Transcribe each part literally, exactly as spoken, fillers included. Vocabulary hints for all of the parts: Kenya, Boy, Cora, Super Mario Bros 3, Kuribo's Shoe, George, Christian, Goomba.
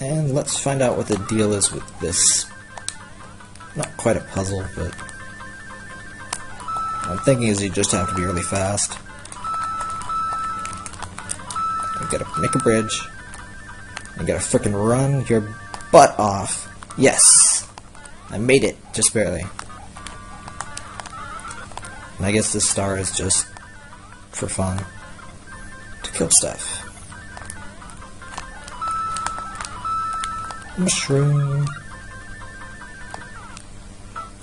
And let's find out what the deal is with this. Not quite a puzzle, but what I'm thinking is you just have to be really fast. You gotta make a bridge. You gotta frickin' run your butt off. Yes! I made it, just barely. And I guess this star is just for fun. To kill stuff. Mushroom.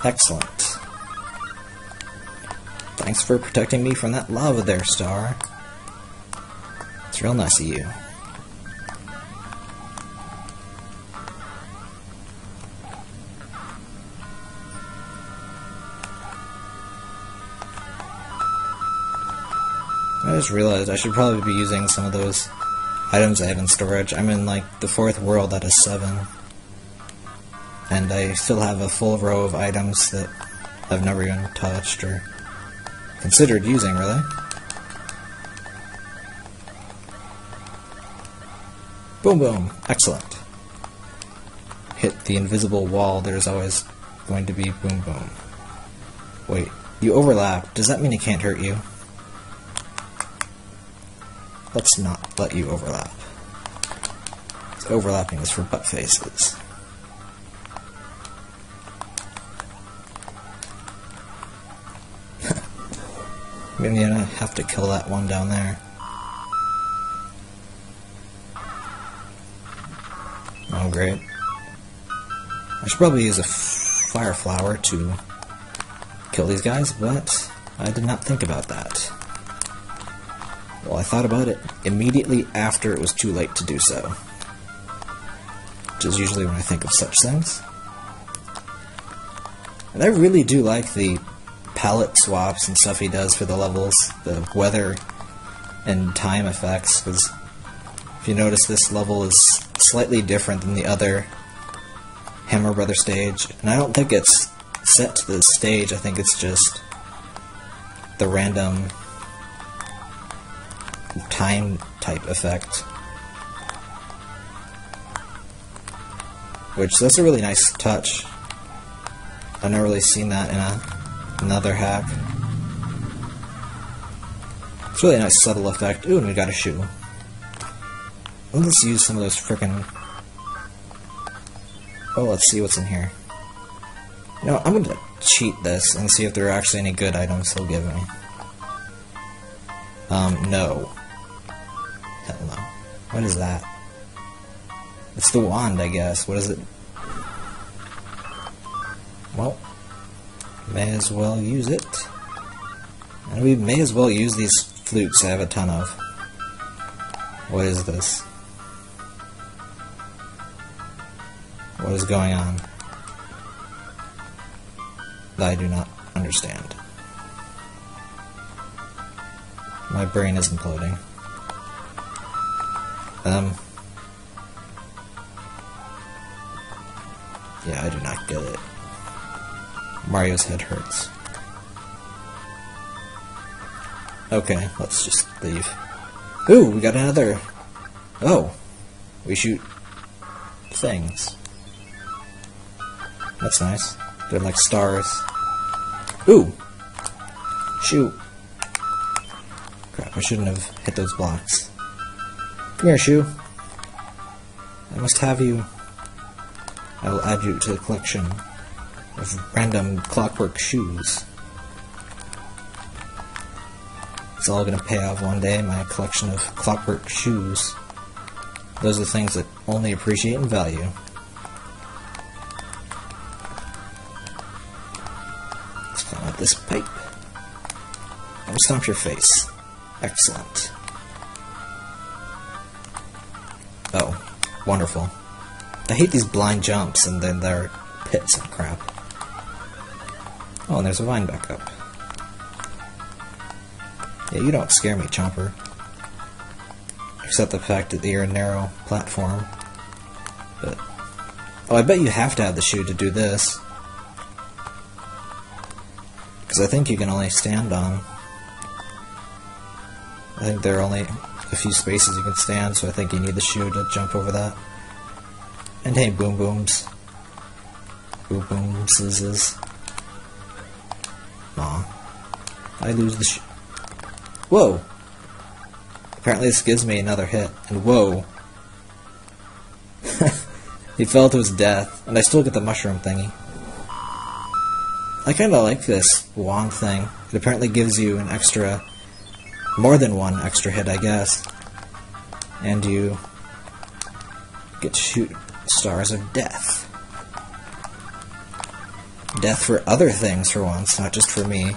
Excellent. Thanks for protecting me from that lava there, star. It's real nice of you. I just realized I should probably be using some of those items I have in storage. I'm in like the fourth world out of seven. And I still have a full row of items that I've never even touched or considered using, really. Boom boom. Excellent. Hit the invisible wall, there's always going to be boom boom. Wait, you overlap. Does that mean it can't hurt you? Let's not let you overlap. It's overlapping is for butt faces. Maybe I don't have to kill that one down there. Oh great. I should probably use a fire flower to kill these guys, but I did not think about that. Well, I thought about it immediately after it was too late to do so. Which is usually when I think of such things. And I really do like the palette swaps and stuff he does for the levels, the weather and time effects, because if you notice this level is slightly different than the other Hammer Brothers stage, and I don't think it's set to the stage, I think it's just the random time type effect. Which, that's a really nice touch. I've never really seen that in a, another hack. It's really a nice subtle effect. Ooh, and we got a shoe. Let's use some of those frickin'... Oh, let's see what's in here. You know, I'm gonna cheat this and see if there are actually any good items he'll give me. Um, no. Hell no. What is that? It's the wand, I guess. What is it? Well, may as well use it. And we may as well use these flutes I have a ton of. What is this? What is going on? I do not understand. My brain is imploding. Um. Yeah, I do not get it. Mario's head hurts. Okay, let's just leave. Ooh, we got another. Oh, we shoot things. That's nice. They're like stars. Ooh, shoot. Crap, I shouldn't have hit those blocks. Come here, Shoe. I must have you. I will add you to the collection of random clockwork shoes. It's all gonna pay off one day, my collection of clockwork shoes. Those are things that only appreciate and value. Let's climb up this pipe. I'll stomp your face. Excellent. Oh, wonderful. I hate these blind jumps and then there are pits and crap. Oh, and there's a vine back up. Yeah, you don't scare me, Chomper. Except the fact that you're a narrow platform. But oh, I bet you have to have the shoe to do this. Because I think you can only stand on... I think there are only a few spaces you can stand, so I think you need the shoe to jump over that. And hey, boom booms. Boom booms is this. Aw. I lose the sh. Whoa! Apparently this gives me another hit. And whoa! He fell to his death, and I still get the mushroom thingy. I kinda like this wand thing. It apparently gives you an extra, more than one extra hit, I guess. And you get to shoot stars of death. Death for other things for once, not just for me.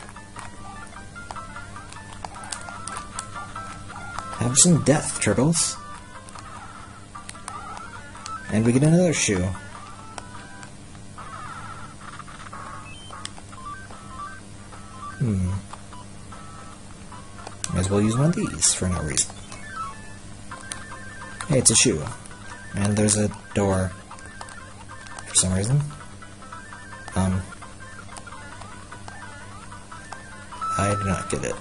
Have some death, turtles. And we get another shoe. Hmm. Might as well use one of these for no reason. Hey, it's a shoe. And there's a door. For some reason. Um. I do not get it.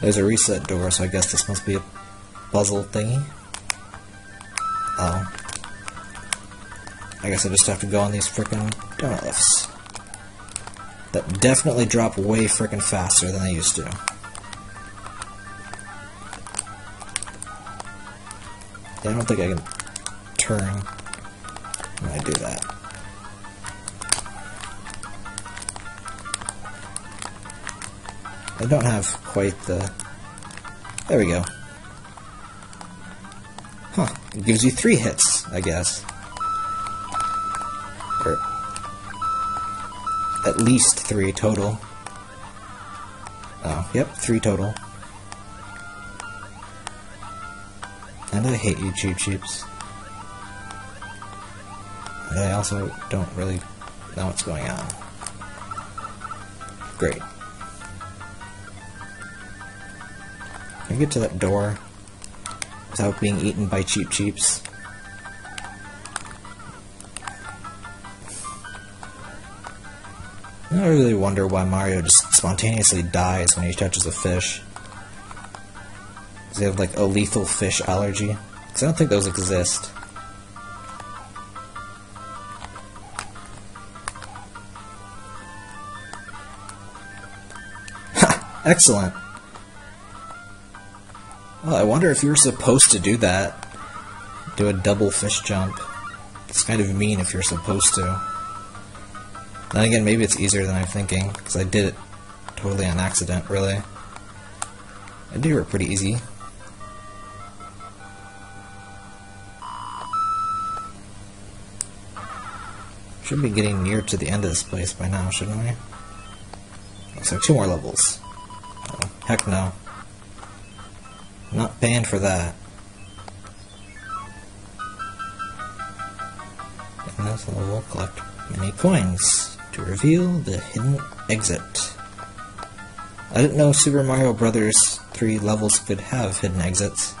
There's a reset door, so I guess this must be a puzzle thingy. Oh. I guess I just have to go on these frickin' donut lifts. That definitely drop way frickin' faster than I used to. I don't think I can turn when I do that. I don't have quite the... There we go. Huh. It gives you three hits, I guess. Or at least three total. Oh, yep, three total. And I hate you, Cheep Cheeps. And I also don't really know what's going on. Great. Can I get to that door without being eaten by Cheep Cheeps? I really wonder why Mario just spontaneously dies when he touches a fish. Does he have, like, a lethal fish allergy? Because I don't think those exist. Ha! Excellent! Well, I wonder if you were supposed to do that. Do a double fish jump. It's kind of mean if you're supposed to. Then again, maybe it's easier than I'm thinking, because I did it totally on accident, really. I do it pretty easy. Should be getting near to the end of this place by now, shouldn't we? Looks like two more levels. Oh, heck no. I'm not paying for that. And this level will collect many coins to reveal the hidden exit. I didn't know Super Mario Bros three levels could have hidden exits.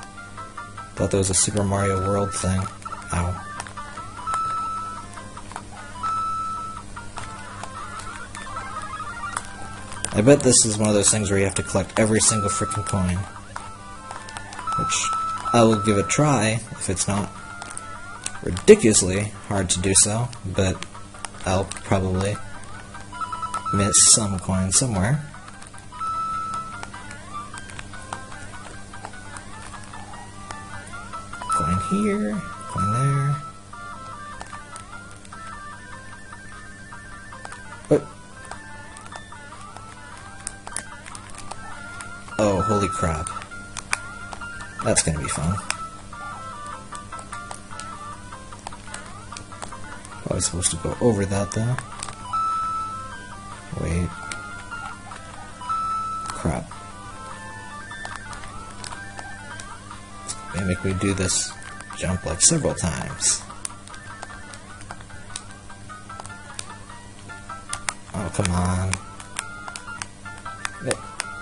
Thought that was a Super Mario World thing. Ow. I bet this is one of those things where you have to collect every single freaking coin. Which I will give a try if it's not ridiculously hard to do so, but I'll probably miss some coins somewhere. Coin here, coin there. But oh, holy crap. That's gonna be fun. Probably supposed to go over that though. Wait. Crap. They make me do this jump like several times. Oh, come on.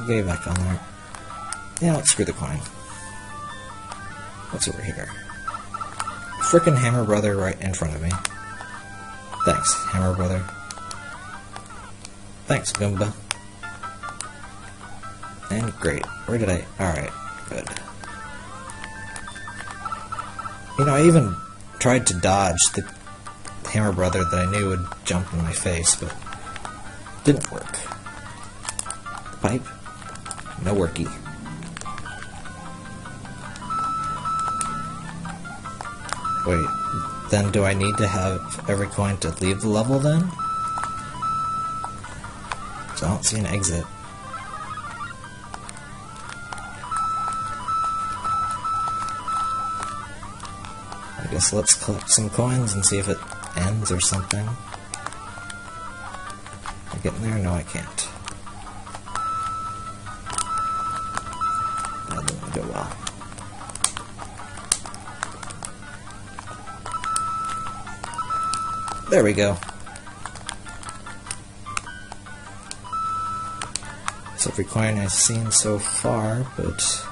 Get back on there. Yeah, let's screw the coin. What's over here? Frickin' Hammer Brother right in front of me. Thanks, Hammer Brother. Thanks, Goomba. And great. Where did I... Alright, good. You know, I even tried to dodge the hammer brother that I knew would jump in my face, but didn't work. Pipe? No worky. Wait, then do I need to have every coin to leave the level then? So I don't see an exit. I guess let's collect some coins and see if it ends or something. Can I get in there? No, I can't. That didn't go well. There we go. It's every coin I've seen so far, but